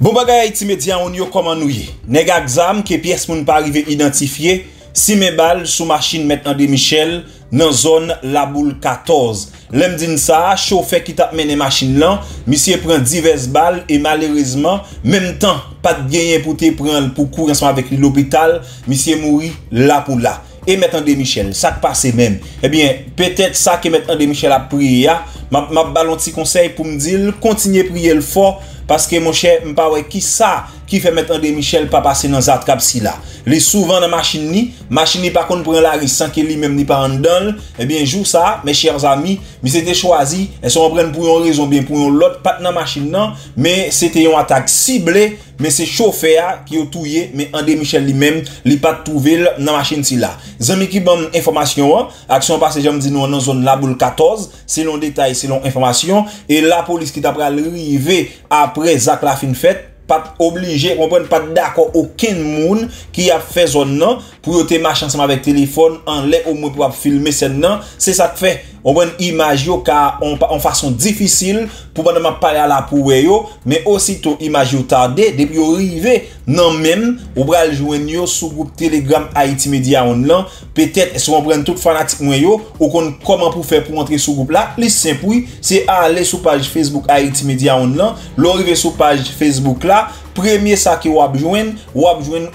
Bon bagay Haiti Media on yo comment nous y. Negaxam que pièce moun pas arrivé identifier si mes balles sous machine maintenant André Michel dans zone la boule 14. L'aime dit ça, chauffeur qui t'a mené machine là, monsieur prend diverses balles et malheureusement même temps pas de gain pour te prendre pour courir ensemble avec l'hôpital, monsieur mouri là pour là. Et maintenant André Michel, ça qui passe même. Eh bien, peut-être ça que maintenant André Michel a prié, m'a ballon petit conseil pour me dire continuez prier le fort. Parce que mon cher, m'pa wè qui ça qui fait mettre André Michel pas passer dans cette cap si là. Les souvent dans machine ni par contre prend la risque sans que lui même ni pas en donne. Eh bien jour ça, mes chers amis, mais c'était choisi, elles sont prendre pour une raison bien pour l'autre pas dans machine non, mais c'était une attaque ciblée, mais c'est chauffeur qui a touillé mais André Michel lui-même, li pas trouvé dans machine si là. Zami qui bon information, action passé j'aime dit nous dans zone la boule 14, selon détail, selon information et la police qui d'après arriver après Zak la fin fête, pas obligé, on prend pas d'accord aucun monde qui a fait zone non pour te marcher ensemble avec téléphone en l'air au moins pour filmer scène non, c'est ça que fait. On prend image yo car en façon difficile pour pas même parler à la pour yo, mais aussitôt image yo tardé depuis arrivé non même ou bral joindre yo sous groupe Telegram Haiti Media Online, peut-être si on prend tout fanatique moi yo ou qu'on comment pour faire pour entrer sous groupe là, plus simple oui, c'est aller sur page Facebook Haiti Media Online, l'arriver sur page Facebook là premier ça qui ou abjouen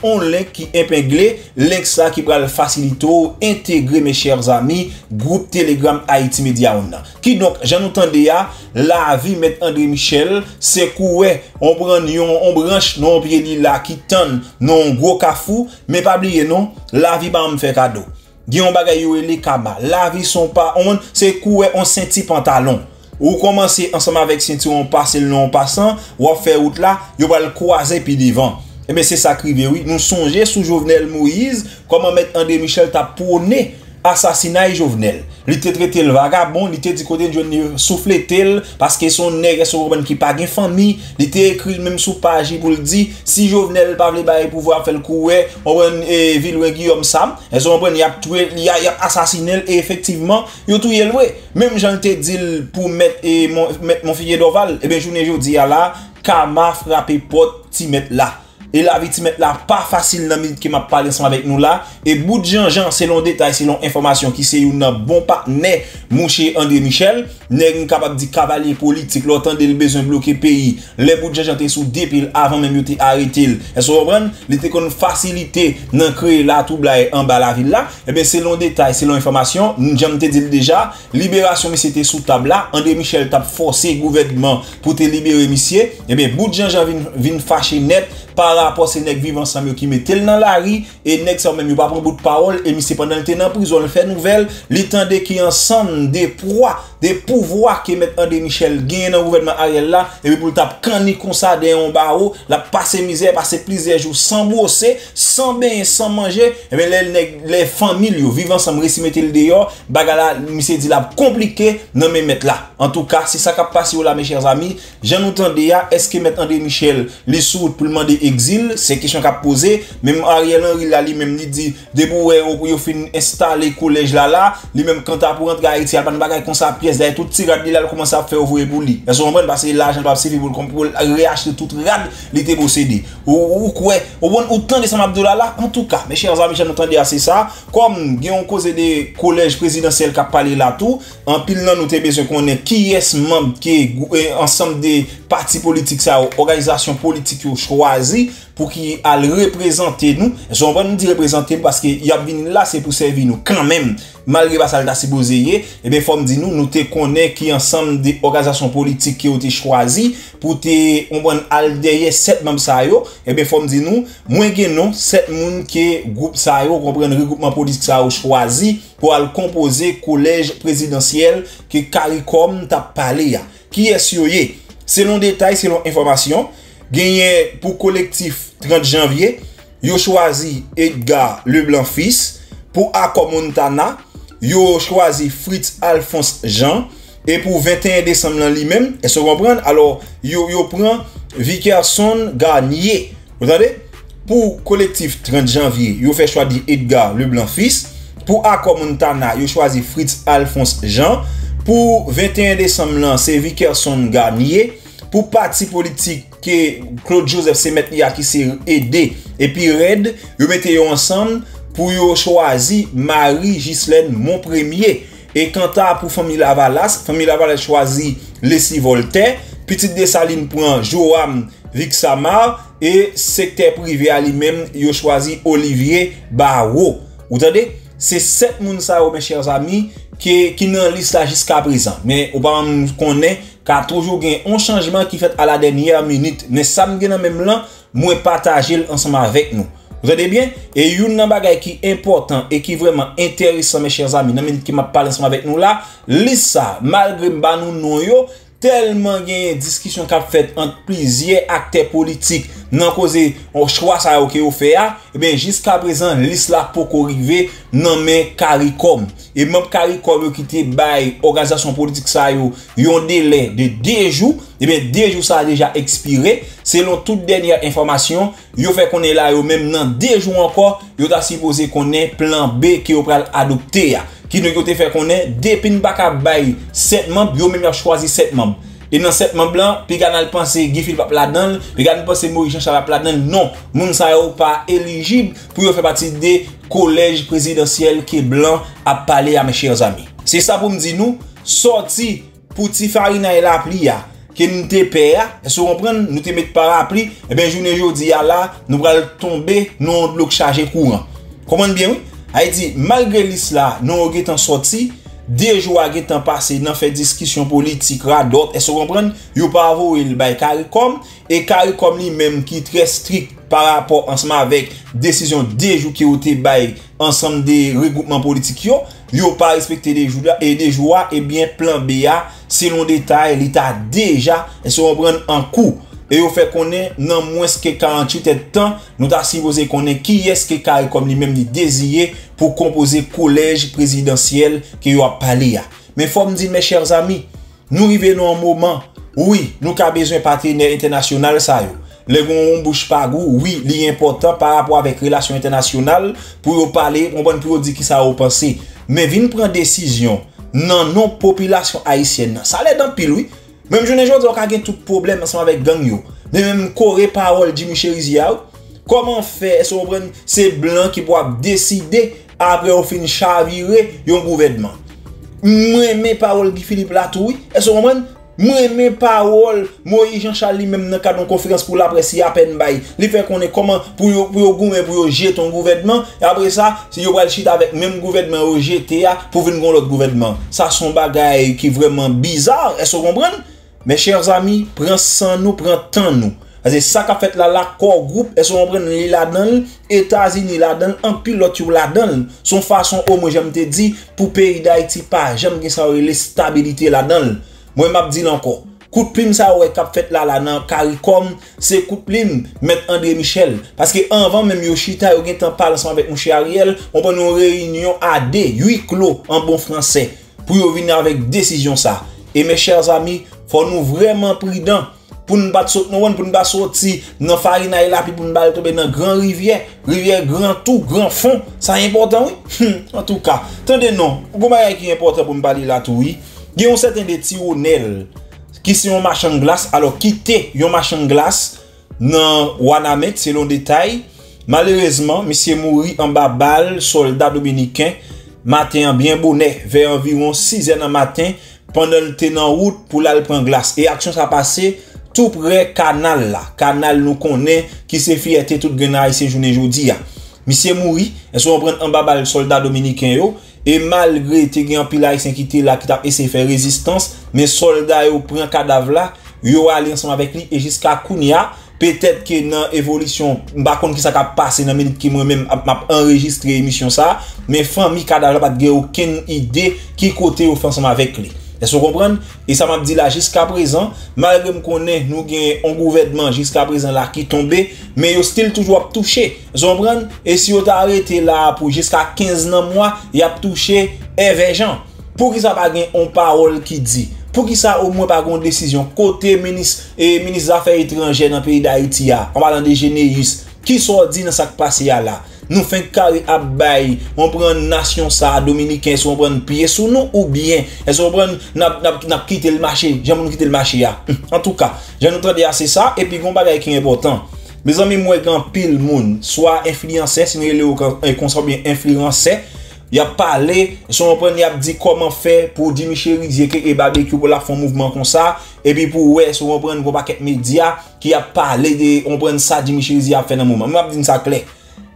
on link qui épinglé link ça qui va le faciliter intégrer mes chers amis groupe Telegram Haiti Media Online qui donc j'en entendais la vie met André Michel c'est quoi on prend on branche non pied là qui tonne non gros cafou mais pas oublier non la vie va me faire cadeau Guillaume bagay yo les kaba la vie sont pas on c'est quoi on senti pantalon ou commencer ensemble avec ceinturon passer le long passant ou faire route là yo va le croiser puis devant et mais c'est ça crivé oui nous songer sous Jovenel Moïse comment mettre André Michel t'a prôné assassinat Jovenel il était traité le vagabond il était dit côté Jovenel soufflé tel parce que son nègre son urbain qui pas gain famille il était écrit même sous page pour le dire si Jovenel pas veut pouvoir faire le couer on ville Guillaume Sam ils ont prendre il a tué il a assassiné et effectivement il tout le même j'en te dit pour mettre et mon fille d'Oval et bien journée jodi là Kama frappé porte ti mettre là et la vie met là pas facile dans qui m'a parlé ensemble avec nous là et bout de Jean selon détail selon information qui c'est un bon partenaire mon cher André Michel nèg capable di cavalier politique l'entendre le besoin bloquer pays les bout de Jean était sous depuis avant même était arrêté est-ce qu'on comprend il était qu'on facilité dans créer là tout blaye en bas la ville là et bien selon détail selon information j'aime te dire déjà libération mais c'était sous table là André Michel t'a forcé gouvernement pour te libérer monsieur et bien bout de Jean vinn fâché net par rapport ces nèg vivant ensemble qui mettait dans la rue et nèg ça même pas prendre bout de parole et monsieur pendant le temps en prison le fait nouvelle les tendait qui ensemble des proies des pouvoirs qui mettent André Michel gagne dans gouvernement Ariel là et puis pour tap quand il consadé en barreau la passer misère passer plusieurs jours sans bosser sans bain sans manger et bien les familles vivant ensemble réussi mettre le dehors bagala monsieur dit la compliqué non mais mettre là en tout cas c'est ça qui passe là mes chers amis j'en entendais est-ce que mettre André Michel les sourds pour demander exil, c'est question qu'a posé même Ariel Henry là lui-même il dit débouer pour fin installer collège là lui-même quand t'as pour rentrer Haïti il pas de bagaille comme ça pièce là toute tirade là commence à faire ouvrir pour lui parce qu'on parce que l'argent va servir pour réacheter toute rade il était possédé ou quoi au bon autant de Abdoulah là en tout cas mes chers amis j'ai entendu assez ça comme on cause des collèges présidentiels qui a parlé là tout en pile là nous t'es besoin qu'on est qui est membre qui ensemble des partis politiques ça organisation politique choisi pour qu'il aille représenter nous. On va nous dire représenter parce que y a venu là c'est pour servir nous quand même. Malgré pas ça là c'est posé et bien faut me dire nous te connaît qui ensemble des organisations politiques qui ont été choisies pour te on prend al derrière sept membres ça yo et bien faut me dire nous moins que non sept monde qui groupe ça yo comprendre regroupement politique ça yo choisi pour aller composer collège présidentiel que CARICOM t'a parlé ya. Qui est sur yé selon détail selon information gagné pour collectif 30 janvier, yo choisi Edgard Leblanc Fils pour Accord Montana, yo choisi Fritz Alphonse Jean et pour 21 décembre lui-même, et se comprendre alors yo prend Vickerson Garnier. Vous entendez? Pour collectif 30 janvier, yo fait choisir Edgard Leblanc Fils pour Accord Montana, yo choisi Fritz Alphonse Jean pour 21 décembre c'est Vickerson Garnier pour parti politique que Claude Joseph c'est mettre qui s'est aidé et puis Red, ils mettent ensemble pour choisir Marie Gislaine Mon Premier. Et quant à pour famille Lavalas choisit Leslie Voltaire, Pitit Desalin prend Joam Vixamar et secteur privé à lui-même, il choisit Olivier Barreau. Vous entendez? C'est 7 personnes, mes chers amis, qui n'ont liste jusqu'à présent. Mais on va connaître qu'il y a toujours un changement qui fait à la dernière minute. Mais ça me donne même là, moi partager ensemble avec nous. Vous entendez bien? Et une bagaille qui est important et qui est vraiment intéressant, mes chers amis, dans la minute qui m'a parlé ensemble avec nous là, liste ça, malgré que nous nous tellement il y a une discussion qui a fait entre plusieurs acteurs politiques dans cause on choix ça OK au fait et bien jusqu'à présent liste là pour arriver non mais CARICOM et même CARICOM qui était bail organisation politique ça yo un délai de 2 jours et bien 2 jours ça a déjà expiré selon toute dernière information yo fait qu'on est là yo même dans 2 jours encore yo ta supposé qu'on ait plan B qui yo pral adopter qui nous a fait qu'on est depuis nous pas bail 7 membres yo même choisi 7 membres. Et dans cette membre blanc, puis on pense Guy Philippe là-dedans, puis on pense Moïse Jean-Charles là-dedans. Non, moun sa yo pas éligible pour faire partie des collèges présidentiels qui blanc à parler à mes chers amis. C'est ça pour me dire nous, sorti pour ti farina et la pli ya, que nous te paye, si vous comprenez, nous te met parapluie, et bien journée jodi ya là, nous allons tomber non bloc chargé courant. Comment bien oui? Haïti malgré l'isla, nous étant sorti. Des jours à qui ont passé dans fait discussion politique d'autres et se comprendre yo pas avoué le bail CARICOM et CARICOM lui même qui très strict par rapport ensemble avec décision des jours qui ont été bail ensemble des regroupements politiques yo pas respecté des jours là et des jours et bien plan BA selon détail l'état déjà et se comprendre en cours et au fait qu'on est dans moins que 48 temps nous ta supposé qu'on est qui est-ce que CARICOM lui même dit désiré pour composer collège présidentiel qui yo a parlé. Mais faut me dire mes chers amis, nous arrivons un moment oui, nous avons besoin de partenaires internationaux ça yo. Les gon bouche pas goût, oui, li important par rapport avec relations internationales pour yo parler, on bonne pour dire qui ça au penser. Mais vinn prendre décision non non population haïtienne. Ça l'est dans pile oui. Même journée aujourd'hui, on a eu tout problème ensemble avec gang yo. Mais même coré parole Jimmy Chérizier, comment faire c'est blanc qui doit décider après on fin chavirer yon gouvernement. Moi mes parole Guy Philippe Latouille, est-ce qu'on comprend? Moi mes parole Moïse Jean-Charles même dans cadre conférence pour la presse à peine bail. Li fait qu'on est comment pour jeter ton gouvernement et après ça, si yo pral chita avec même gouvernement au GTA pour venir gon l'autre gouvernement. Ça son bagay qui vraiment bizarre, est-ce qu'on comprend? Mes chers amis, prends sans nous, prends temps nous. C'est ça qu'a fait là l'accord groupe et son prend là-dedans États-Unis là-dedans en pilote là-dedans son façon au moi j'aime te dire pour pays d'Haïti pas j'aime que ça la stabilité là-dedans moi m'a dit encore coup de plume ça ouais qu'a fait là dans CARICOM c'est coup de plume mettre André Michel parce que avant même yo chita yo gen temps parler ensemble avec mon cher Ariel on prend une réunion AD huis clos en bon français pour venir avec décision ça et mes chers amis faut nous vraiment prudents pour nous battre sur nous, pour nous battre sur nous, farina et la puis pour nous battre tomber dans grand rivière, rivière grand tout, grand fond, ça est important oui. En tout cas, attendez non, vous voyez qui est important pour nous parler là tout oui. Il y a un certain de Tironnel qui sont marchand glace, alors quitter yon marchand glace dans Wanamet selon détail. Malheureusement, monsieur mouri en bas balle soldat dominicain matin bien bonnet vers environ 6h du matin pendant le tenant route pour aller prendre glace et action ça passé tout près canal là canal nous connaît qui se fierté toute grenade ici journée jodi a monsieur mouri et so on prend en baba le soldat dominicain yo et malgré te gen pile haïtien qui était là qui t'a essayé faire résistance mais soldat yo prend cadavre là yo aller ensemble avec lui et jusqu'à Kounia peut-être que dans évolution m'pa konn ki ça ka passer dans minute qui moi même m'a enregistrer émission ça mais famille cadavre pas gen aucune idée qui côté yo fait ensemble avec lui. Est-ce que vous comprenez? Et ça m'a dit là jusqu'à présent, malgré que nous avons un gouvernement jusqu'à présent là qui tombé, mais il est toujours touché. Vous comprenez? Et si vous arrêtez là pour jusqu'à 15 mois, il a touché Evergent. Pour qui ça n'a pas une parole qui dit? Pour qui ça au moins pas une décision? Côté ministre et ministre des Affaires étrangères dans le pays d'Haïti, en parlant de Généus, qui sont dit dans ce qui passe là? nous faisons carré à bail, on prend nation ça dominicain, on prend pied sous nous ou bien est-ce qu'on prend n'a quitter le marché, j'aime quitter le marché. En tout cas, j'ai entendu assez ça et puis on bagay qui est important. Mes amis, moi grand pile monde, soit influenceur, si nous sommes bien influenceur, il a parlé, son prend il a dit comment faire pour Jimmy Chérizier et barbecue pour la font mouvement comme ça et puis pour ouais, son prend pour paquet média qui a parlé de on prend ça Jimmy Chérizier a fait un moment. Moi je dis ça clair.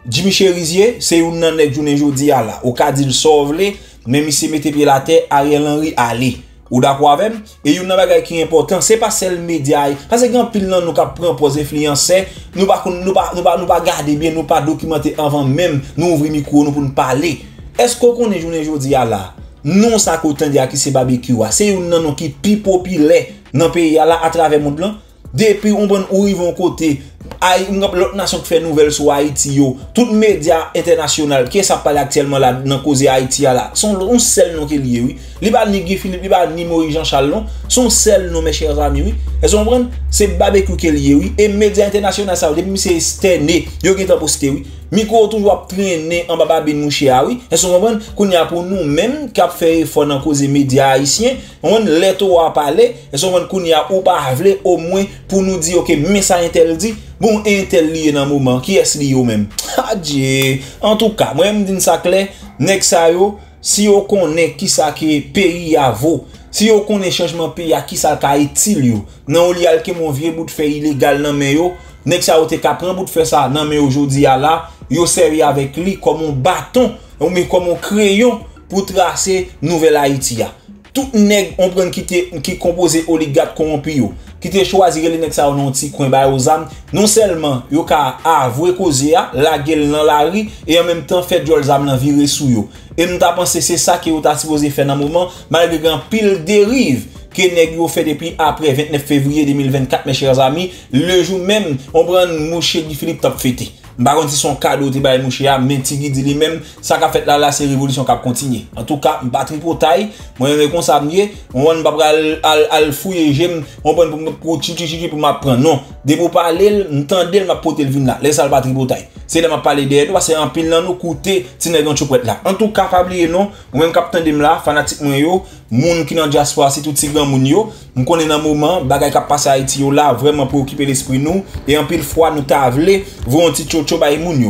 Jimmy Chérizier, c'est une nèg journée jodi a là, au cas d'il sauve les, même si mettez pied la terre, Ariel Henry allez. Ou d'accord avec et une bagay qui est important, c'est pas celle média parce que grand pile là nous cap prend pour influencer, nous pas garder bien, nous pas documenter avant même nous ouvrir micro nous pour nous parler. Est-ce qu'on est journée aujourd'hui là? Non, ça coûte dire qui c'est barbecue. C'est une non qui plus populaire dans le pays là à travers le monde là. Depuis on prend où ils vont côté, l'autre nation qui fait nouvelle sur Haïti yo. Tout les médias internationaux qui ça parle actuellement là dans cause Haïti là. Sont on seul non qui lié oui. Li pas ni Guy Philippe, li pas ni Moïse Jean-Charles, sont seul non mes chers amis oui. Est-ce qu'on prend c'est barbecue qui lié oui et médias internationaux ça depuis c'est externé, yo qui t'a posté oui. Miko toujours traîner en baba ben mouché ah oui est-ce qu'on comprend qu'on y a pour nous même qui a fait effort dans cause médias haïtiens on les to a parler est-ce qu'on comprend qu'on y a ou pas vle au moins pour nous dire OK mais ça intel dit bon intel lié dans moment qui est lié au même adieu en tout cas moi me dis ça clair nèg ça yo si on connaît qui ça qui pays à vous si on connaît changement pays à qui ça ka utile yo non li al ke mon vieux bout de fer illégal nan men yo nèg ça yo te ka prend bout de fer ça nan men aujourd'hui a la yo servi avec lui comme un bâton ou mais comme un crayon pour tracer nouvelle Haïti. Tout nèg on prend qui composé oligarque corrompu yo, qui te choisi les nèg ça non petit coin ba aux âmes, non seulement yo ka avouer cause a la gueule dans la rue et en même temps fait jol âme nan virer sou yo. Et nous t'a pensé c'est ça que yo t'a supposé faire dans moment malgré grand pile dérive que nèg yo fait depuis après 29 février 2024 mes chers amis, le jour même on prend mouché Guy Philippe t'a fêté. Baronti son cadeau te bail mouché a menti guidi lui même ça qu'a fait là là c'est révolution qu'a continuer en tout cas battre pour taille moi me consamier on va pas al fouiller j'aime on prend pour pour m'apprendre non de pour parler m'tendel m'a porter le vin là laisse ça battre pour taille c'est là m'a parler derrière parce que en pile là nous coûter si nèg on chouette là en tout cas pas oublier non ou même cap tendem là fanatique moi yo moun qui dans diaspora c'est tout petit grand moun yo on connaît dans moment bagay qu'a passé Haïti yo là vraiment pour occuper l'esprit nous et en pile fois nous t'avler vont petit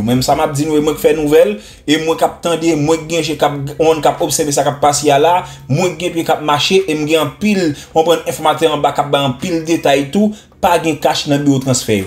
même ça m'a dit nous moi qui fait nouvelle et moi qui attendais moi qui cap on cap observer ça cap passer là moi qui puis cap marcher et moi en pile on prend informateur en bas cap en pile détail tout pas gain cash dans bio transfert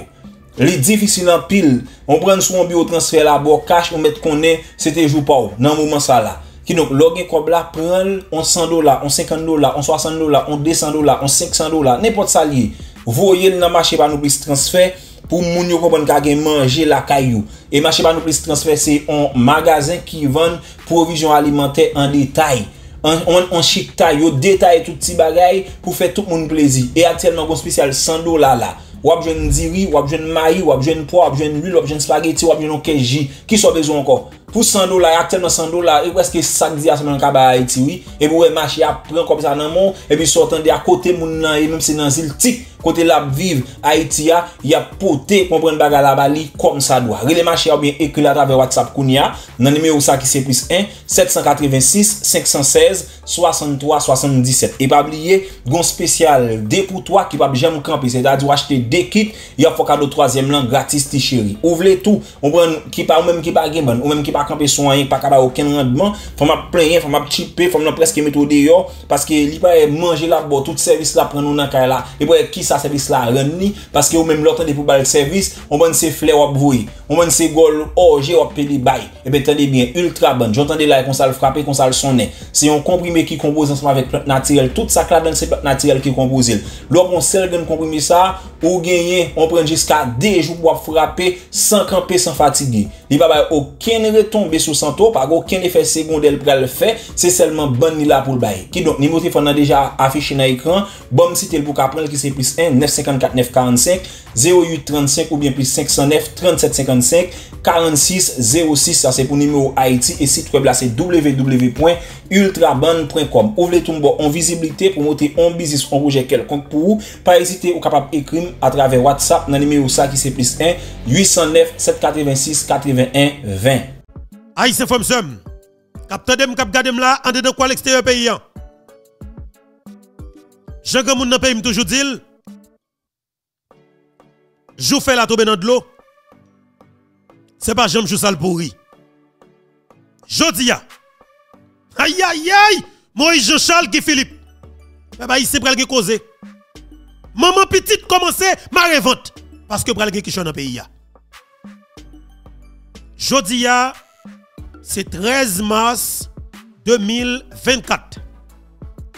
les difficile en pile on prend sur un bio transfert là bon cash on met connait c'était jour pas dans moment ça là qui donc login comme là prend on $100 on $50 on $60 on $200 on $500 n'importe ça lié voyez dans marché pas nous plus transfert pour moun yo comprendre ka gen manger la caillou et marché pas nous plus transfert c'est un magasin qui vend provisions alimentaires en détail on chic taille yo détail tout petit bagay pour faire tout moun plaisir et actuellement gon spécial $100 là ou a besoin diri ou a besoin maïs ou a besoin pois ou a besoin huile ou a besoin spaghetti ou a besoin keji qui soit besoin encore pour $100 actuellement $100 et presque sac di a semaine ka ba Haiti oui et pour marché a prend comme ça dans mon et puis sortant de à côté moun nan et même c'est dans île tic côté la vive Haïti a y a poté comprendre baga la bali comme ça doit relé marché ou bien écrit à travers WhatsApp kounia nan numéro ça qui c'est plus 1 786 516 63 77 et pas oublier gon spécial dé pour toi qui pas jamais camper c'est-à-dire acheter des kits y a faut cadeau troisième lan gratis ti chéri ouvrez tout on prend qui pas ou même qui pas gain ou même qui pas camper soin pas capable aucun rendement faut m'a plein faut m'a chipé faut m'a presque mettre dehors parce que li pas manger la boîte tout service la prend nous dans caille là et pour qui service la renni parce que ou même l'autre pour bal service on prend ses fleurs ou brouille on prend ses gol orge ou peli bail et ben tendez bien ultra bonne j'entendais là qu'on ça le frapper qu'on ça le sonner c'est un comprimé qui compose ensemble avec plante naturelle toute ça là dans c'est plante naturelle qui compose l'on seul gagne comprimé ça ou gagner on prend jusqu'à 2 jours pour frapper sans camper sans fatiguer il va pas aucun retombé sur santo pas aucun effet secondaire pour le faire c'est seulement bonne là pour le bail qui donc numéro téléphone déjà affiché dans écran bon citer pour qu'apprendre qui c'est plus 1 954 945 08 35 ou bien plus 509 37 55 46 06. Ça c'est pour numéro Haïti et site web là c'est www.ultraban.com. Ouvrez tout bon en visibilité pour monter en business en projet quelconque pour vous. Pas hésiter ou capable écrire à travers WhatsApp dans le numéro ça qui c'est plus 1 809 786 81 20. Haïtien Femme Somme. Captez-moi, captez-moi là, en dedans quoi l'extérieur pays. Jean Gamoun dans pays, toujours dit, jou fait la tombe dans de l'eau, c'est pas jamais jou sale pourri. Jodia, aïe aïe aïe, Moïse Jean-Charles Guy Philippe, mais bah ici pral gen cause. Maman petite commence maré vente, parce que pral gen qui chante dans pays. Jodia, c'est 13 mars 2024.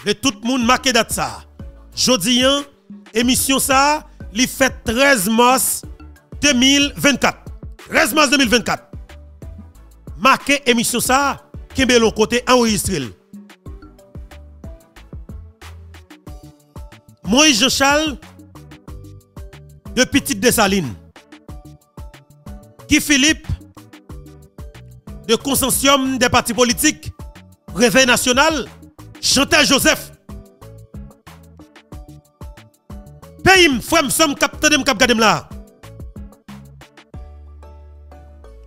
Et tout le monde marqué date ça. Jodi an, émission ça, li fait 13 mars 2024. 13 mars 2024. Marqué émission ça, kembe l'on côté enregistré. Moïse Jean-Charles de Pitit Desalin. Guy Philippe de consortium des partis politiques, Réveil national, Chantal Joseph. Payim, frère, somme, capitaine, capitaine là.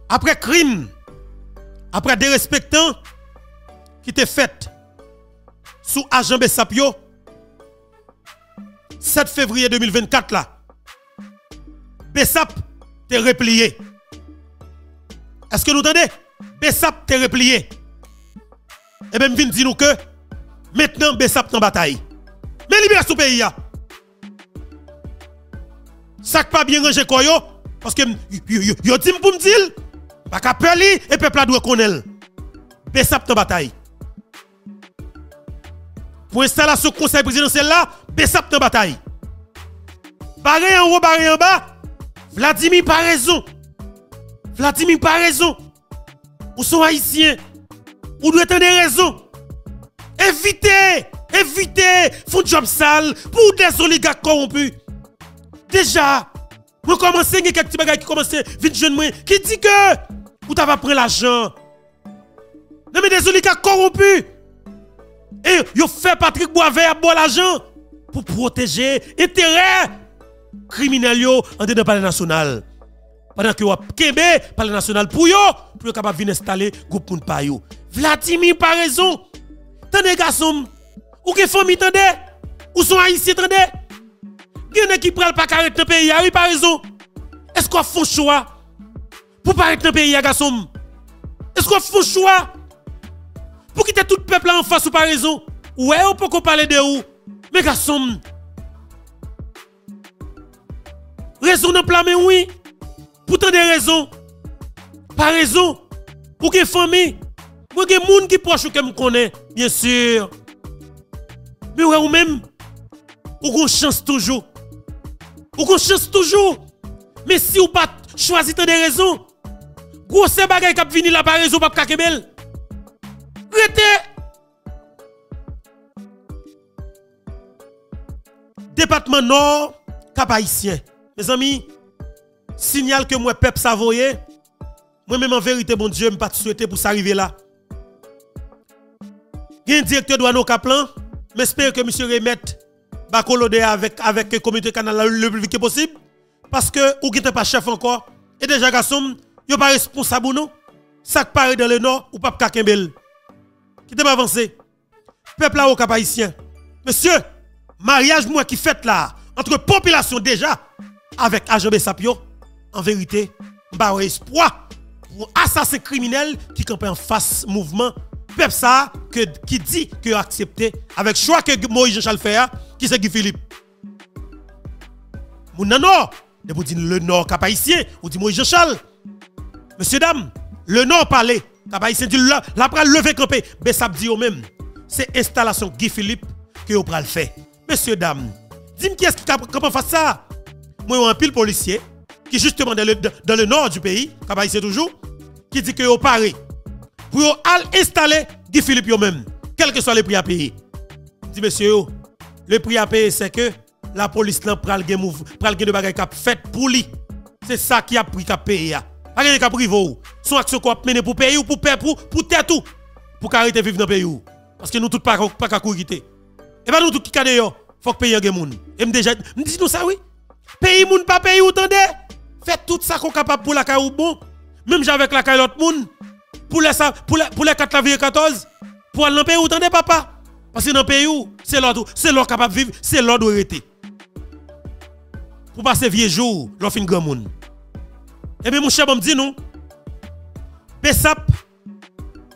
Après crime, après dérespectant qui te fait sous agent BSAP, 7 février 2024 là. BSAP te replié. Est-ce que nous entendez? BSAP te replié. Et même vin dit nous que maintenant BSAP en bataille. Mais libère ce pays là. Ça pas bien ranger koyo parce que yo dit pour me dire pas qu'à peli et peuple doit connaître. BSAP en bataille. Pour installation conseil présidentiel là, BSAP en bataille. Barré en haut, barré en bas. Vladimir pas raison. Vladimir pas raison. Ou sont haïtiens, ou doit être des raisons. Évitez, font job sale pour des oligarques corrompus. Déjà, nous commençons, il y a quelques petits bagages qui commencent, vite jeune moi, qui dit que, vous avez pris l'argent. Non mais des oligarques corrompus. Et vous faites Patrick Boisvert à boire l'argent pour protéger l'intérêt criminel en dedans palais national. Pendant que vous avez palais national pour vous. Pour capable venir installer groupe moun pa yo. Vladimir par raison. Tande garçon, ou que famille tande, ou son haïtien tande. Gène qui pral pas carré dans pays a oui par raison. Est-ce qu'on fait choix pour pas être dans pays a garçon? Est-ce qu'on fait choix pour quitter tout peuple en face ou par raison? Ouais, on peut qu'on parler de ou. Mais garçon, raison dans plan mais oui. Pourtant des raisons. Par raison, pour que famille, pour que moun qui proche ou que me connaît, bien sûr. Mais ouais, ou même, ou qu'on chance toujours. Ou qu'on chance toujours. Mais si ou pas choisi tant des raisons, grosse bagaille qui a fini là par raison, pas kakebel. Rete. Département Nord, Cap-Haïtien. Mes amis, signal que moi, peuple savoyé. Moi-même, en vérité, bon Dieu, je ne pas souhaité pour s'arriver là. Il y a un directeur douane au Kaplan. J'espère que monsieur remette Bacolode avec le comité canal le plus vite possible. Parce que vous n'êtes pas chef encore. Et déjà, garçon, vous n'êtes pas responsable non. Ça qui paraît dans le nord, ou pas Kakembel. Qui n'est pas avancé. Peuple là au Cap-Haïtien. Monsieur, mariage moi qui fait là, entre population déjà, avec AJB Sapio, en vérité, je n'ai pas espoir. Pour assassin criminel qui campe en face mouvement peuple ça qui dit que accepté avec choix que Moïse Jean-Charles fait qui c'est Guy Philippe mon nord de vous dire le nord Cap-Haïtien ou dit Moïse Jean-Charles monsieur dame le nord parler Cap-Haïtien dit là après lever camper BSAP dit au même c'est installation Guy Philippe que vous pral fait monsieur dame dis-moi qui est-ce qui campe face ça moi un pile policier qui justement dans le nord du pays Cap-Haïtien toujours qui dit que au Paris pour installer Guy Philippe yo même quel que soit le prix à payer. Dit monsieur yo, le prix à payer c'est que la police là pral gen move, pral gen de bagay k'ap fait pour lui. C'est ça qui a pris k'ap paye a. A rien k'ap prive ou. Son action k'ap mené pour payer ou pour payer pour tête tout. Pour arrêter vivre dans pays ou. Parce que nous tout pas k'ap courir. Et ben nous tout qui ka deyo, faut que payer gen moun. Et me déjà me dit nous ça oui. Pays moun pas payer ou tande. Fait tout ça qu'on capable pour la caille ou bon. Même j'avec la caille l'autre moun. Pour les 4 la vie 14 pour aller dans pays ou tande papa. Parce que dans le pays, c'est l'ordre capable de vivre, c'est l'ordre de rester. Pour passer vieux jour, l'on fait un grand monde. Et bien, mon cher, me dit nous, BSAP,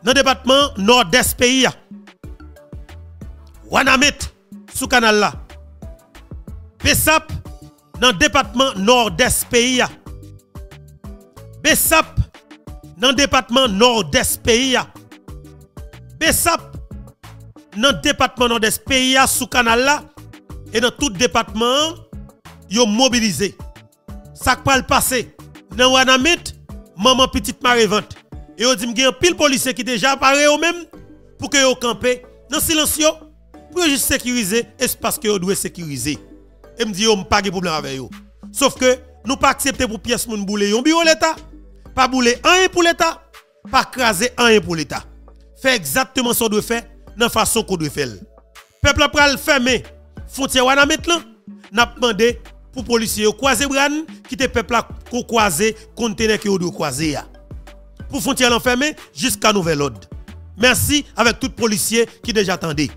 dans le département nord-est pays, Wanamet, sous canal là. BSAP, dans le département nord-est pays. BSAP, dans le département nord-est pays. BSAP, dans le département nord-est pays sous canal là et dans tout département yo mobilisé ça qui va passer dans Wanamet maman petite Marévente et yo dit me gen pile policier qui déjà paré eux même pour que yo camper dans silence yo pour juste sécuriser espace que yo doit sécuriser et me dit yo pas de problème avec yo sauf que nous pas accepter pour pièce moun bouler yon bureau l'état pas bouler rien pour l'état pas craser rien pour l'état fait exactement ce qu'on doit faire dans la façon qu'on doit faire. Le peuple a fermé frontière Wanamet là, n'a demandé pour policiers croiser bran qui te peuple a croiser conteneur qui doit croiser pour frontière fermé jusqu'à nouvel ordre. Merci avec tout policier qui déjà attendait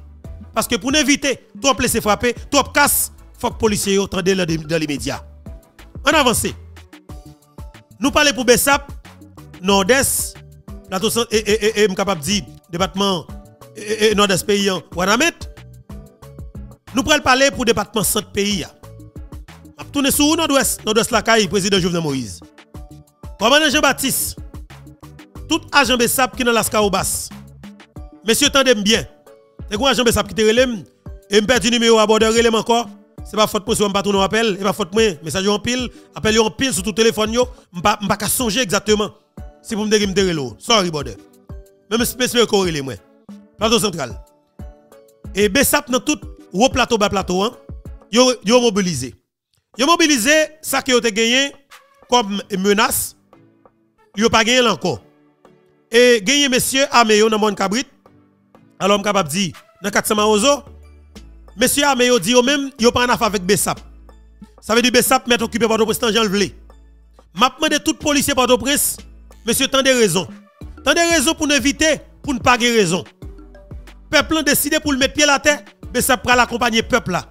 parce que pour éviter trop laisser frapper, trop casse, faut que policiers attendent dans les médias. En avance. Nous parlons pour BSAP Nord-Est, plateau et capable dire département et nord-est pays en Wanamet. Nous prenons parler pour le département centre pays. Nous tournons sur nord-ouest, nord-ouest la CAI, président Jovenel Moïse. Commandant Jean-Baptiste, tout agent BSAP qui est dans la Scaobas. Monsieur, tendez bien. C'est quoi agent BSAP qui te relève et me perd du numéro à bord de relève encore. C'est pas faute moi si je ne pas appel, et pas faute moi, message en pile, appel en pile sur tout téléphone, je ne vais pas songer exactement. Si vous me dites que je me sorry, border. Même si je me relève, moi. Plateau central. Et BSAP dans tout haut plateau bas plateau, yo mobilisé. Yo mobilisé ça que yo te gagné comme menace. Yo pas gagné encore. Et gagné monsieur Améo dans mon cabrit. Alors on capable dire dans 400 maozo, monsieur Améo dit yo même yo pas en affaire avec BSAP. Ça veut dire BSAP met occupé par le président Jean Vlé. M'a demandé tout policier par le prince, monsieur tant des raisons. Tant des raisons pour éviter pour ne pas gagner raison. Peuple décidé pour le mettre pied à la terre, mais ça prend l'accompagner peuple là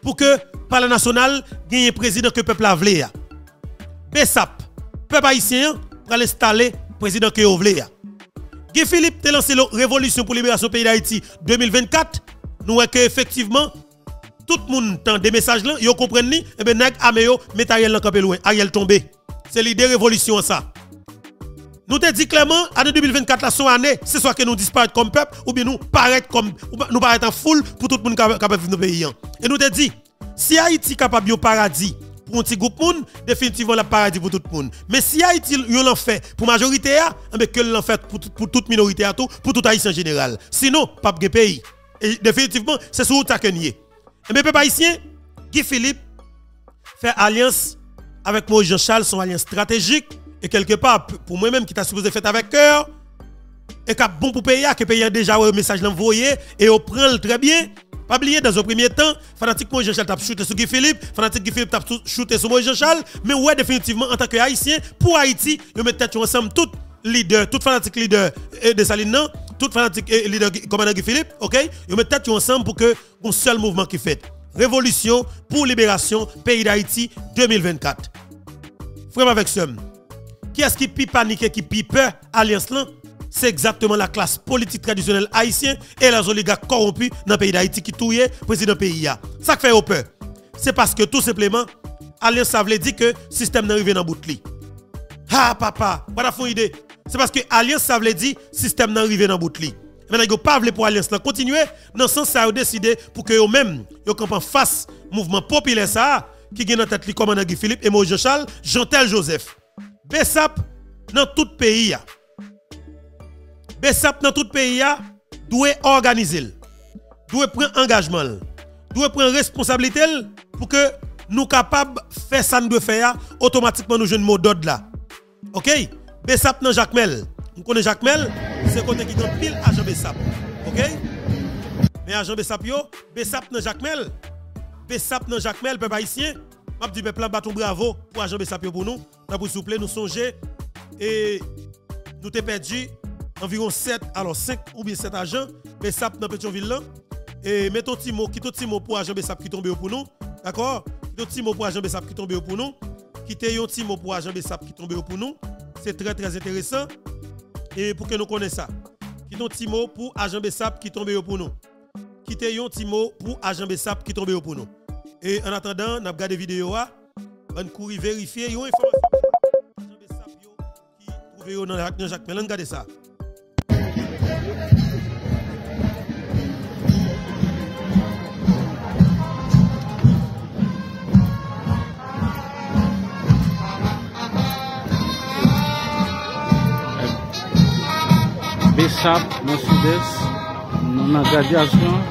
pour que par la nationale gagne président que peuple a voulu. BSAP, peuple haïtien pour l'installer président que vous voulez. Guy Philippe te lancé la révolution pour libération pays d'Haïti 2024. Nous voyons que effectivement tout le monde entend des messages là, yo comprennent ni et ben nèg Améo met Ariel dans camp loin, Ariel tombé. C'est l'idée révolution ça. Nous te dit clairement, année 2024, la son année, c'est soit que nous disparaître comme peuple, ou bien nous paraître comme, nous paraître en foule pour tout le monde capable de vivre dans le pays. Et nous te dit, si Haïti est capable de paradis pour un petit groupe monde, définitivement le paradis pour tout le monde. Mais si Haïti l'en fait pour la majorité, mais que l'en fait pour toute minorité, pour tout Haïtien en général. Sinon, pas de pays. Et définitivement, c'est sur ça que nous sommes. Mais peuple haïtien, Guy Philippe fait alliance avec Moïse Jean-Charles, son alliance stratégique. Et quelque part, pour moi-même qui t'a supposé faire avec cœur, et cap bon pour payer, que payer déjà un message l'envoyer, et on prend le très bien. Pas oublier, dans un premier temps, fanatique Moïse Jean-Charles t'a shooté sur Guy Philippe, fanatique Guy Philippe t'a shooté sur Moïse Jean-Charles, mais ouais, définitivement, en tant que haïtien, pour Haïti, nous mettons ensemble tout leader, tout fanatique leader de Salina, tout fanatique leader commandant Guy Philippe, ok? Nous mettons ensemble pour que un seul mouvement qui fait. Révolution pour libération, pays d'Haïti 2024. Frère avec somme. Qui est-ce qui pi panique, qui pi peur, alliance là? C'est exactement la classe politique traditionnelle haïtienne et les oligarques corrompus dans le pays d'Haïti qui touillent le président pays. Ça fait peur. C'est parce que tout simplement, alliance ça veut dire que le système n'arrive pas dans le bout de li. Ah papa, pas de idée. C'est parce que alliance ça veut dire que le système n'arrive pas dans le bout de li. Maintenant, vous ne pouvez pas pour alliance là. Continuez dans le sens ça vous décidez pour que vous-même, vous campez face au mouvement populaire ça, qui gagne en tête le commandant Guy Philippe et Moïse Jean-Charles, Jotel Joseph. BSAP dans tout pays. BSAP dans tout pays doit organiser, doit prendre engagement, doit prendre responsabilité pour que nous capables de faire ça, nous devons faire, automatiquement nous jouons le mot d'ordre là. Ok? BSAP dans Jacmel. Vous connaissez Jacmel? C'est côté qui donne pile agent BSAP. Ok? Mais agent BSAP, yo, BSAP dans Jacmel. BSAP dans Jacmel, peuple haïtien. Je dis peuple bâton bravo pour agent BSAP pour nous. Vous s'il vous plaît, nous songez et nous avons perdu environ 7, alors 5 ou bien 7 agents BSAP dans Petionville. Et mettons un petit mot, quitte un petit mot pour agent BSAP qui tombe pour nous. D'accord? Quitte un petit mot pour agent BSAP qui tombe pour nous. Quitte un petit mot pour agent BSAP qui tombe pour nous. C'est très très intéressant. Et pour que nous connaissions ça. Quitte un petit mot pour agent BSAP qui tombe pour nous. Quitte un petit mot pour agent BSAP qui tombe pour nous. Et en attendant, nous avons regardé la vidéo. On courir vérifier. Agent BSAP qui trouve dans Jacmel. Regardez ça. BSAP, dans le sud-est, dans la graduation,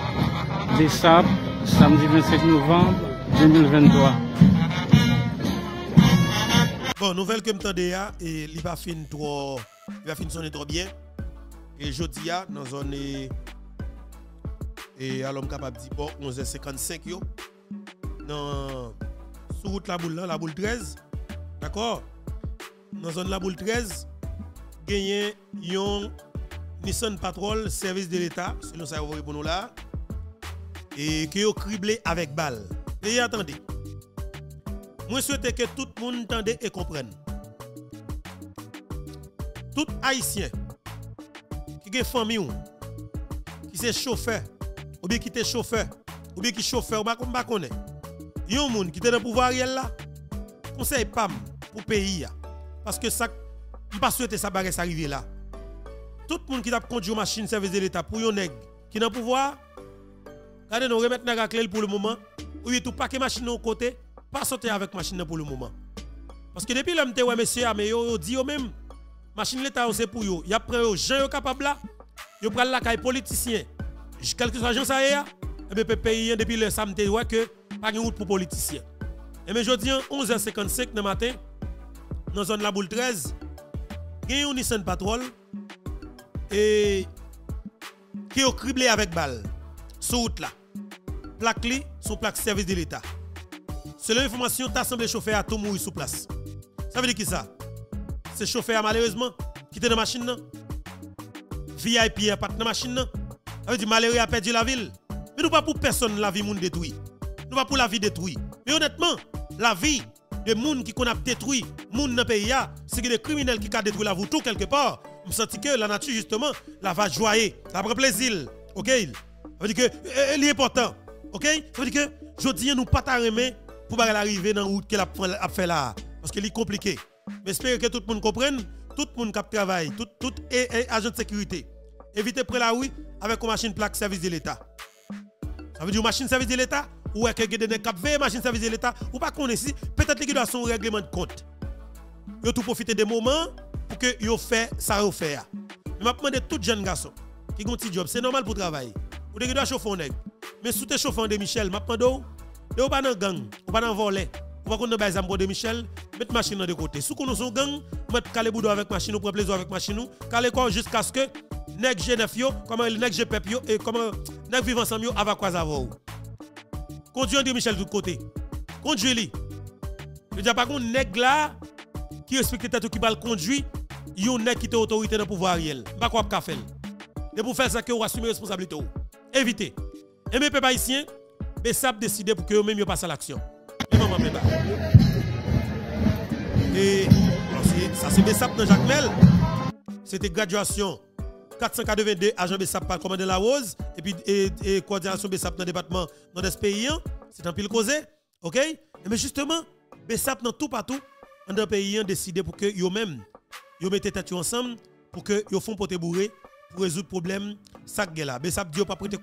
BSAP, samedi 25 novembre 2023. Bon, nouvelle que m'tendea, et il va finir trop, il va finir sonner trop bien. Et jeudi, dans zone, et alors capable de dire, bon, 11h55, yo, dans, sur route la boule 13, d'accord? Dans zone la boule 13, gagné, yon, Nissan Patrol, service de l'État, selon ça, vous répondez là, et que vous criblez avec balle. Et attendez, moi souhaite que tout le monde entende et comprenne. Tout Haïtien qui est famille, qui est chauffeur, ou bien qui est chauffeur, ou bien qui est chauffeur, ou bien qui est chauffeur, il y a un monde qui est dans le pouvoir là, conseil PAM pour le pays, parce que ça, je ne pas souhaiter ça va arriver là. Tout le monde qui a conduit une machine service de l'État pour les gens qui n'ont pas pouvoir, regardez, nous remettons la clé pour le moment. Ou bien tout paquet machine au côté, pas sauter avec machine pour le moment. Parce que depuis l'homme, monsieur, mais yo dit yo même, machine de l'État, c'est pour yo. Y a pris aux gens capables là, yo prend la caille politicien. Quelque soit gens ça y a, et bien pays depuis le samedi, ouais que pas de route pour politicien. Et bien je dis 11h55 le matin, dans la zone la boule 13, il y a une Nissan Patrol. Et qui ont criblé avec balle sur route là. Plaque li, son plaque service de l'État. Selon l'information, t'assemblé chauffeur à tout mourir sur place. Ça veut dire qui ça? C'est chauffeur malheureusement qui était dans la machine. Nan. VIP a pas dans la machine. Nan. Ça veut dire malheureux a perdu la ville. Mais nous pas pour personne la vie moun détruit. Nous pas pour la vie détruit. Mais honnêtement, la vie de moun qui qu'on a détruit, moun dans pays a, c'est des criminels qui ont détruit la voutou quelque part. Je me sens que la nature, justement, la va joyer, la prend plaisir. OK? Ça veut dire que c'est important. OK? Ça veut dire que je dis, nous ne pas remettre pour arriver dans la route qu'elle a fait là. Parce que c'est compliqué. Mais j'espère que tout le monde comprenne, tout le monde qui travaille, tout agent de sécurité. Évitez près la rue avec une machine plaque service de l'État. Ça veut dire une machine service de l'État, ou avec quelqu'un qui a fait une machine service de l'État, ou pas qu'on est ici, peut-être qu'il doit son règlement de compte. Il faut profiter des moments. Pour que yo fait ça yo fait. Je demande à tout jeune garçon qui ont un petit job, c'est normal pour travailler. Ou de doit chauffer un nèg. Mais sous tes chauffeurs de Michel, je demande de pas dans gang, ou pas dans voler, ou pas qu'on ne baise de Michel, mettre machine de côté. Sous qu'on son gang, mettre calé boudou avec machine, ou prendre plaisir avec machine, calé quoi jusqu'à ce que nèg G9 yo, comment nèg GPP yo et comment nèg vivant ensemble yo avec quoi ça va. Conduire de Michel de côté. Conduire-li. Je dis pas qu'on nèg là qui respecte tête qui va le conduire. Il y a un nèg qui est autorité dans le pouvoir réel. Je ne sais pas quoi faire. Et pour faire ça, vous assumez la responsabilité. Évitez. Et mes peuples haïtiens, BSAP décide pour que vous-même passez à l'action. Et maman, papa. Et ça, c'est BSAP dans Jacmel. C'était graduation 482 agents BSAP par commandant la Rose. Et puis, coordination BSAP dans le département dans les pays. C'est un pile causé. OK? Mais justement, BSAP dans tout partout, dans le pays, décide pour que vous-même. Vous mettez tête ensemble pour que vous font pote bourré pour résoudre le problème ça que là BSAP dit pas prêter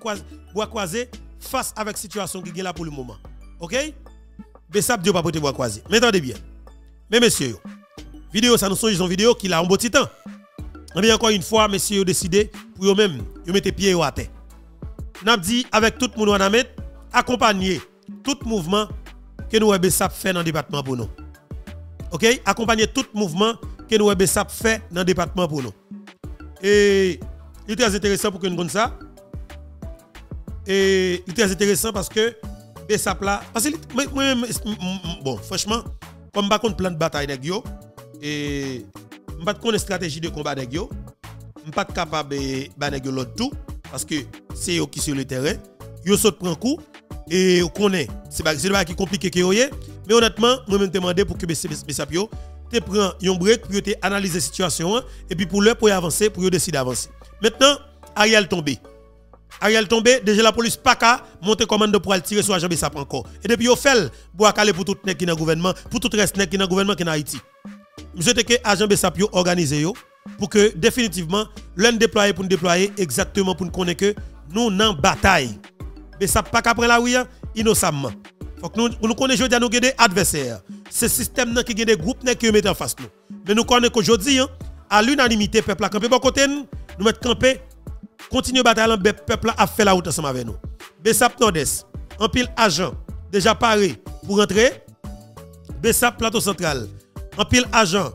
bois croisé face avec situation qui est là pour le moment. OK? BSAP dit pas prêter bois croisé. Mais attendez bien. Mais messieurs, vidéo ça nous songe une vidéo qui là en beau petit temps. Mais encore une fois messieurs décidez pour eux même, vous mettez pied à terre. N'a dit avec tout le monde on a mettre accompagner tout mouvement que nous BSAP fait dans le département pour nous. OK? Accompagner tout mouvement que nous BSAP fait dans le département pour nous. Et il est très intéressant pour que nous connaissions ça. Et il est très intéressant parce que BSAP là, parce que moi-même, bon, franchement, comme je ne connais pas plan de bataille avec yo, et je ne connais pas stratégie de combat avec yo, je ne suis pas capable de faire l'autre tout, parce que c'est eux qui sont sur le terrain, ils sautent prendre un coup, et on connaît, c'est pas compliqué que vous avez, mais honnêtement, moi-même, je demande pour que BSAP yo te prenne un break, pour te analyser la situation, et puis pour l'heure, pour avancer, pour décider d'avancer. Maintenant, Ariel tombé. Ariel tombé, déjà la police pas qu'à monter commande pour aller tirer sur agent BSAP encore. Et depuis au fait, bois calé pour tout nèg qui dans gouvernement, pour tout reste nèg qui dans gouvernement qui dans Haïti. Monsieur te que agent BSAP yo organisé yo pour que définitivement l'un déployer pour nous déployer exactement pour nous connaître que nous dans bataille. BSAP pas qu'à prendre la rue innocemment. Faut que nous connaissons aujourd'hui nous gagner adversaire. C'est système nan qui gagne des groupes nèg qui mettent en face nous. Mais nous connaissons qu'aujourd'hui à l'unanimité peuple a campé bon côté nous mettre camper. Continuez la bataille, le peuple a fait la route ensemble avec nous. BSAP Nord-Est, un pile agent déjà paré pour rentrer. BSAP Plateau Central, un pile agent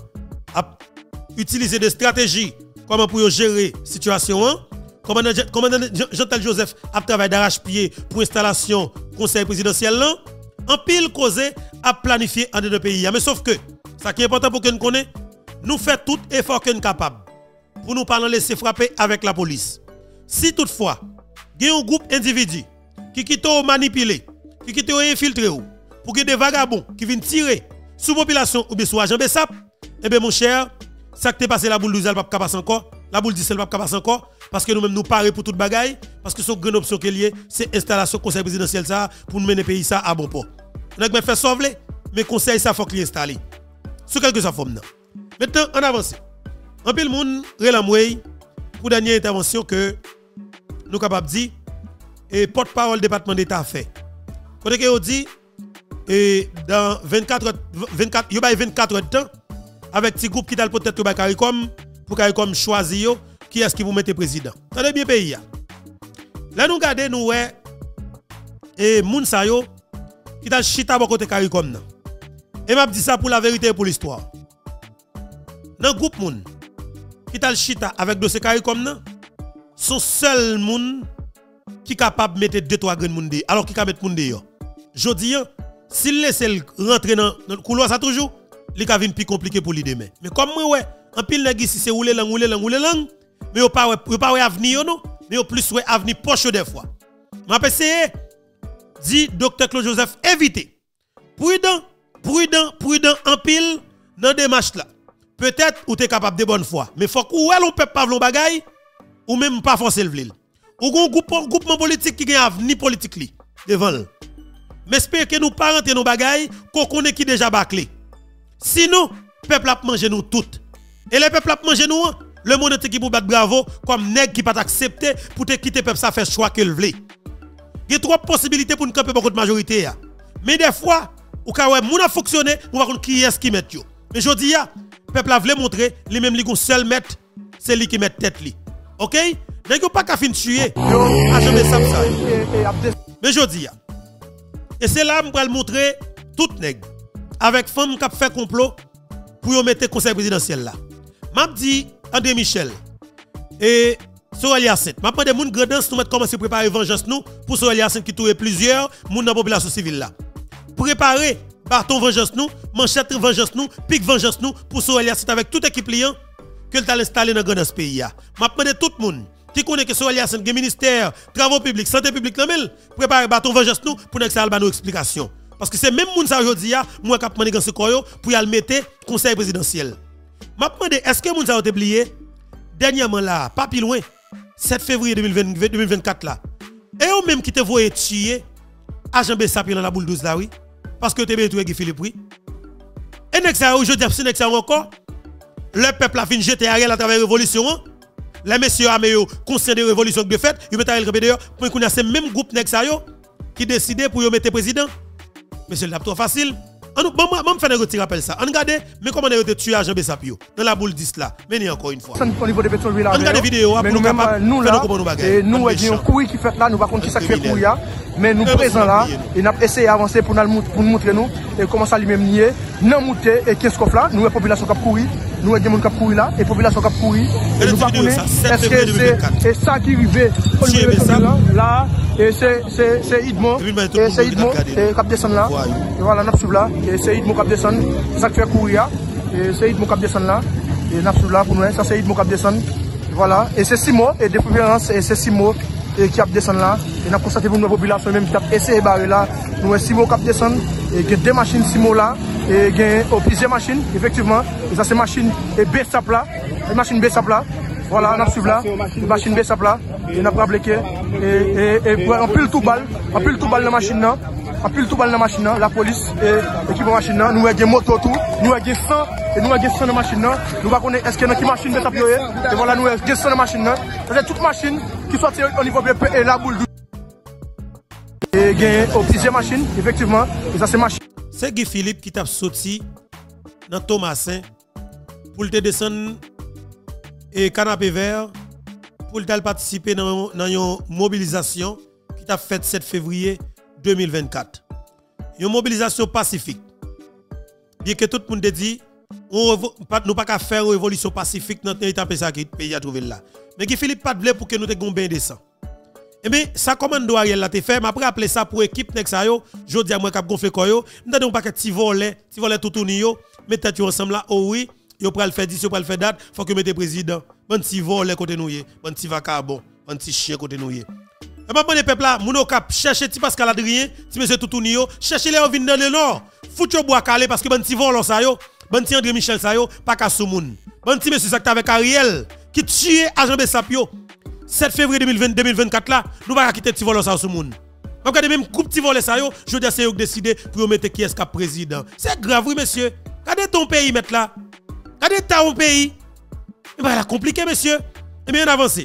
a utilisé des stratégies comment pour gérer la situation. Comment Jotel Joseph a travaillé d'arrache-pied pour installation du conseil présidentiel. Un pile causé a planifié en deux pays. Mais sauf que, ce qui est important pour que nous connaissions, nous faisons tout effort que nous sommes capables pour nous pas laisser frapper avec la police. Si toutefois, il y a un groupe d'individus qui ont manipulé, qui ont infiltré, pour que des vagabonds qui viennent tirer sur la population ou bien sur l'agent BSAP, eh bien mon cher, ça qui est passé la boule 12, elle ne peut pas passer encore, la boule 10, elle ne peut pas passer encore, parce que nous-mêmes nous parons pour toute bagaille, parce que c'est une option qui est liée, c'est l'installation du conseil présidentiel ça, pour nous mener le pays à bon port. On a fait sauver, mais le conseil, il faut qu'il installe. Sur quelque forme. Maintenant, on avance. En pile monde, relamoué pour dernière intervention que nous capables de dire, et porte-parole département d'État fait. Quand on dit, et dans 24 heures de temps, avec ce groupe qui t'a peut-être pour CARICOM, pour CARICOM choisir qui est-ce qui vous mettez président. Tendez bien pays. Là nous regardons, nous et moun sa yo qui t'a chita bon côté CARICOM. Et m'a dit ça pour la vérité et pour l'histoire. Dans le groupe moun qui t'a chita avec dossier CARICOM, son seul monde qui est capable de mettre 2-3 graines de monde. Alors qui est capable de mettre monde. Je dis, s'il laisse rentrer dans le couloir, ça toujours, il va plus compliqué pour lui demain. Mais comme moi, en pile de gens, c'est roulé lang, mais il pas avenir, non? Mais il plus avenir poche des fois. Ma PCE dit, docteur Claude Joseph, évitez. Prudent, en pile, dans des matchs là. Peut-être, ou t'es capable de bonne foi. Mais faut que ou peut pas vouloir bagaille. Ou même pas forcer le vlil. Ou un groupement politique qui a un avenir politique devant lui. Mais j'espère que nous ne parlons pas de nos bagailles, qu'on connaît qui déjà bâclé. Sinon, le peuple a mangé nous toutes. Et le peuple a mangé nous, le monde qui peut battre bravo, comme nèg qui peut accepter pour te quitter le peuple, ça fait choix que le vle. Il y a trois possibilités pour nous camper beaucoup de majorité. Mais des fois, ou quand on a fonctionné, on va voir qui est-ce qui met yo. Mais je dis, le peuple a voulu montrer, les mêmes qui seul mettre, c'est lui qui met tête li. Ok? N'est-ce que pas qu'à finir de tuer? Mais je dis, et c'est là que je vais montrer tout nèg avec femme qui fait complot pour mettre le conseil présidentiel là. Je dis André Michel et Sorya 7. Je demande moun gredans nous mettre commencer à préparer vengeance nous pour Sorya 7 qui touche plusieurs moun dans la population civile là. Préparer bâton vengeance nous, manchette vengeance nous, pique vengeance nous pour Sorya 7 avec toute équipe liant. Que tu as installé dans le pays. Je demande à tout le monde qui connaît que Sorya 7 ministère, travaux publics, santé publique, préparez bâton vengeance nous pour nous faire une explication. Parce que c'est même monde ça aujourd'hui, moi qui demande ce qu'on pour y aller mettre le conseil présidentiel. Je demande est-ce que monde ça ont oublié dernièrement là, pas plus loin, 7 février 2024 là. Et eux même qui te voyez tuer agent BSAP dans la boule 12 là oui, parce que tu bien tué Guy Philippe oui. Et next ça aujourd'hui, c'est next ça encore. Le peuple a fini de jeter Ariel à travers la révolution. Les messieurs Améo, conscients de la révolution que de fait, ils mettent Ariel d'ailleurs pour qu'on a ce même groupe qui décide pour mettre président. Mais c'est trop facile. Maman fait un petit rappel ça. On regarde, mais comment on a été tué à Jean Bessapio dans la boule 10 là. Mais ni encore une fois. Au niveau de Petionville, on regarde des vidéos. Nous là, nous avons courir qui fait là, nous va continuer ça fait courir. Mais nous présents là, et nous avons essayé d'avancer pour nous montrer nous et comment ça lui-même nier. Nous monter et qu'est-ce qu'on fait là. Nous la population qui a couru, nous avons des gens qui a couru là, et la population qui a couru. Nous va connaître. Est-ce que c'est ça qui arrivait au niveau de Petionville là? Et c'est Idmo, et Cap Descend là, et voilà, Napsou là, et c'est Idmo Cap Descend, c'est ça qui fait courir, et c'est Idmo Cap Descend là, et Napsou là pour nous, ça c'est Idmo Cap Descend, voilà, et c'est Simo, et de préférence, et c'est Simo qui a descendu là, et nous avons constaté pour nos populations même qui a essayé de barrer là, nous avons Simo Cap Descend, et il y a deux machines Simo là, et il y a plusieurs machines, effectivement, et ça c'est machine BSAP là, et machine BSAP là. Voilà, on a suivi là, la machine BSAP là, on a appliqué, et on pile tout balle, on pile tout balle dans la machine là, on pile tout balle dans la machine là, la police, et qui va machine là, nous avons des motos tout, nous avons des sang, et nous avons des sang dans la machine là, nous va connaître est-ce qu'il y a une machine BSAP là, et voilà, nous avons des sang dans la machine là, c'est toute machine qui sortit au niveau de la boule. Et il y a plusieurs machines, effectivement, et ça c'est machine. C'est Guy Philippe qui t'a sorti dans Thomasin pour te descendre. Et Canapé-Vert pour participer dans une mobilisation qui a fait 7 février 2024. Une mobilisation pacifique. Bien que tout le monde dit, nous ne pouvons pas faire une révolution pacifique dans le pays à trouver là. Mais qui Philippe pas de pour que nous ayons bien décent. Eh bien, ça commande Ariel là, te fait, mais après appeler ça pour l'équipe Nexayo, je dis à moi qu'on fait quoi, nous avons pas de petit volet tout tourné, mettez-vous ensemble là, oh oui. Yo pral faire 10, yo pral faire date, faut que mette président. Bon ti volé côté nouye, bon ti vacabon, bon ti chien côté nouye. Et m'a bon peuple là, moun cap chercher ti Pascal Adrien, ti monsieur Toutounio, chercher les vinn dans le nord. Fout yo bois calé parce que bon ti volon ça yo, bon ti André Michel ça yo, pas ka sou moun. Bon ti monsieur ça avec Ariel qui tué agent BSAP yo. 7 février 2024 là, nous pas quitter ti volon ça sou moun. M'a regardé même coupe ti volé ça yo, je dis c'est yo décider pour mettre qui est cap président. C'est grave oui monsieur. Regardez ton pays mettre là. Regardez ta au pays. Et bien, c'est compliqué, monsieur. Et bien, on avance.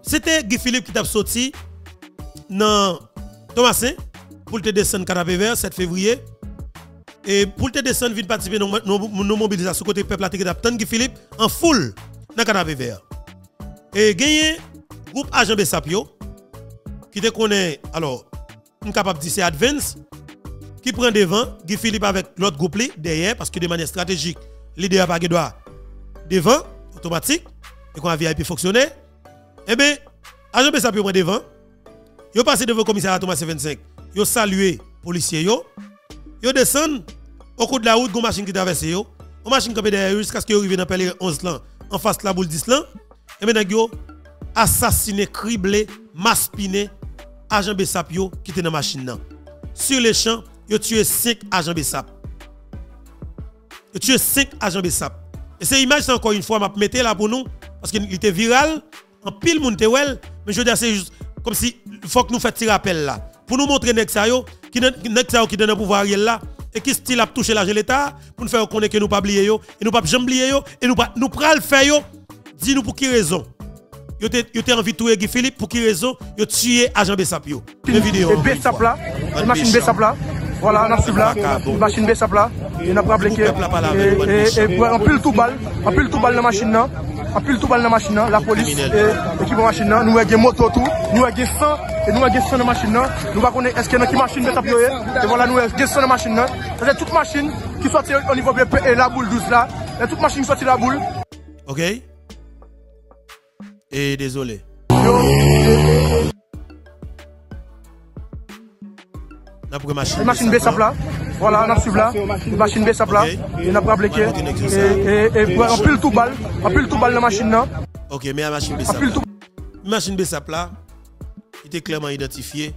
C'était Guy Philippe qui t'a sorti dans Thomasin pour te descendre Canapé-Vert 7 février. Et pour te descendre, vite participer à nos mobilisations côté peuple qui t'a Guy Philippe en foule dans Canapé-Vert. Et gagné groupe agent Bessapio qui te connaît, alors, incapable de dire c'est Advance, qui prend devant Guy Philippe avec l'autre groupe derrière parce que de manière stratégique. L'idée n'a pas de droit devant, automatique, et quand la VIP fonctionnait, eh bien, agent BSAP prend devant, il passe devant le commissariat Thomas 25, il salue les policiers, il descend au cours de la route, il y a une machine qui traverse, une machine qui est derrière jusqu'à ce qu'il arrive dans le 11 là, en face de la boule 10 là, et bien, il assassiné, criblé, maspiné, agent BSAP qui était dans la machine là. Sur les champs, il a tué 5 agents BSAP. Et tu es 5 agents BSAP. Et ces images, encore une fois, je vais mettre là pour nous, parce qu'il était viral, en pile, moun te wel, mais je dis, c'est juste comme si il faut que nous fassions un rappel là. Pour nous montrer Nexayo, qui donne le pouvoir là, et qui style a touché l'argent de l'État, pour nous faire reconnaître que nous ne pouvons pas oublier, et nous ne pouvons pas oublier, et nous ne pouvons pas le faire. Dis-nous pour qui raison. Yo te envie de tuer Guy Philippe, pour qui raison, yo tué agent BSAP. Une vidéo. Et BSAP là, machine BSAP là. Voilà, on a suivi là, la machine BSAP là, et on a appliqué, et on pile tout balle, on pile tout balle dans la machine là, on pile tout balle dans la machine là, la police, l'équipe de machine là, nous avons des motos tout, nous avons des sang, et nous avons des sang dans la machine là, nous va connaître est-ce qu'il y a une machine BSAP là, et voilà, nous avons des sang dans la machine là, c'est toute machine qui sortit au niveau de la boule 12 là, et toute machine qui sortit la boule. Ok? Et désolé. La machine BSAP là, voilà, on a suivi là, la machine BSAP là, on a appliqué, et on pile tout balle, on pile tout balle dans la machine là. Ok, mais la machine BSAP là, la machine BSAP là, il était clairement identifié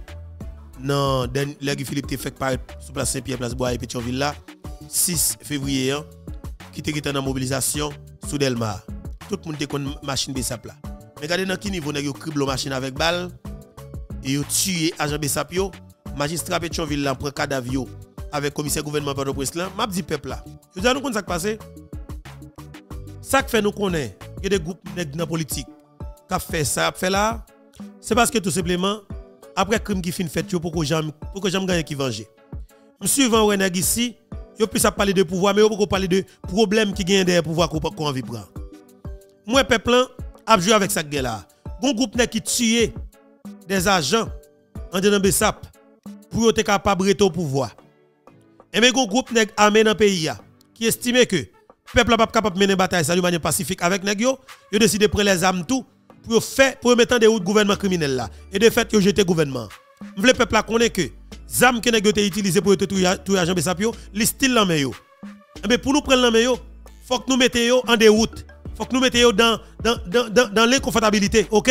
dans Guy Philippe qui fait paraître sur place Saint-Pierre, place Bois et Petionville là, 6 février, qui était en mobilisation sous Delmar. Tout le monde était contre la machine BSAP là. Mais regardez dans quel niveau on a criblé la machine avec balle, et on a tué agent BSAP yo. Magistrat Petionville là prend cadavre avec commissaire gouvernement Port-au-Prince là m'a dit peuple là je dis nous connait ça qui passé ça qui fait nous connaît que des groupes nèg dans politique qui fait ça fait là c'est parce que tout simplement après crime qui fin fait yo pour que j'aime gagner qui venger suivant René ici, yo puisse parler de pouvoir mais yo pas parler de problème qui gagne derrière pouvoir qu'on vit prendre. Moi peuple a joué avec ça là. Gon groupe qui tué des agents en dans BSAP pour être capable de rester au pouvoir. Et mais gon groupe nèg armé dans pays qui estimait que peuple pas capable mener bataille ça de manière pacifique avec nèg yo, yo décidé prendre les armes tout pour faire pour mettre en déroute gouvernement criminel là et de fait yo jeter gouvernement. M'vle peuple la connaît que zam que nèg yo té utilisé pour tout touyer BSAP yo, li style la main yo. Mais pour nous prendre la main yo, faut que nous mettions yo en déroute. Faut que nous mettions yo dans l'inconfortabilité, OK?